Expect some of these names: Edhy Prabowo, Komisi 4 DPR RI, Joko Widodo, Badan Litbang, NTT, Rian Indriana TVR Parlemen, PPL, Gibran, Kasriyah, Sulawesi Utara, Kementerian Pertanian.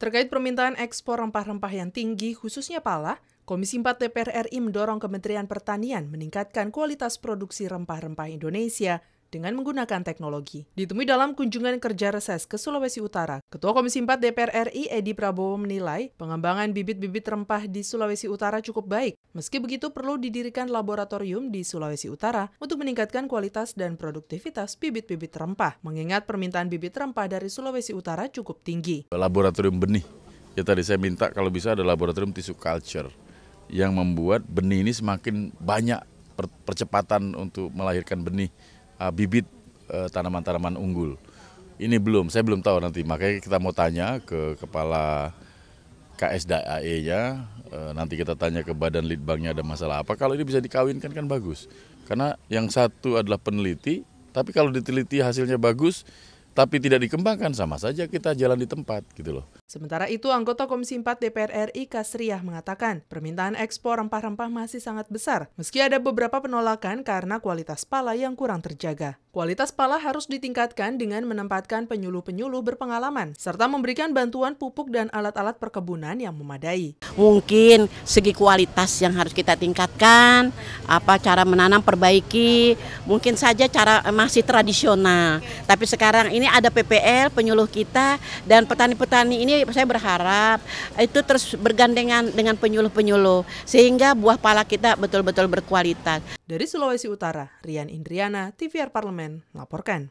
Terkait permintaan ekspor rempah-rempah yang tinggi, khususnya pala, Komisi 4 DPR RI mendorong Kementerian Pertanian meningkatkan kualitas produksi rempah-rempah Indonesia dengan menggunakan teknologi. Ditemui dalam kunjungan kerja reses ke Sulawesi Utara, Ketua Komisi 4 DPR RI Edhy Prabowo menilai pengembangan bibit-bibit rempah di Sulawesi Utara cukup baik. Meski begitu, perlu didirikan laboratorium di Sulawesi Utara untuk meningkatkan kualitas dan produktivitas bibit-bibit rempah, mengingat permintaan bibit rempah dari Sulawesi Utara cukup tinggi. Laboratorium benih, ya tadi saya minta kalau bisa ada laboratorium tissue culture, yang membuat benih ini semakin banyak percepatan untuk melahirkan benih bibit tanaman-tanaman unggul. Ini belum, saya belum tahu nanti, makanya kita mau tanya ke kepala KSDAE-nya, nanti kita tanya ke Badan Litbangnya ada masalah apa. Kalau ini bisa dikawinkan kan bagus, karena yang satu adalah peneliti, tapi kalau diteliti hasilnya bagus, tapi tidak dikembangkan, sama saja kita jalan di tempat gitu loh. Sementara itu, anggota Komisi 4 DPR RI Kasriyah mengatakan permintaan ekspor rempah-rempah masih sangat besar, meski ada beberapa penolakan karena kualitas pala yang kurang terjaga. Kualitas pala harus ditingkatkan dengan menempatkan penyuluh-penyuluh berpengalaman, serta memberikan bantuan pupuk dan alat-alat perkebunan yang memadai. Mungkin segi kualitas yang harus kita tingkatkan, cara menanam perbaiki, mungkin saja cara masih tradisional. Tapi sekarang ini ada PPL, penyuluh kita, dan petani-petani ini saya berharap itu terus bergandengan dengan penyuluh-penyuluh, sehingga buah pala kita betul-betul berkualitas. Dari Sulawesi Utara, Rian Indriana TVR Parlemen melaporkan.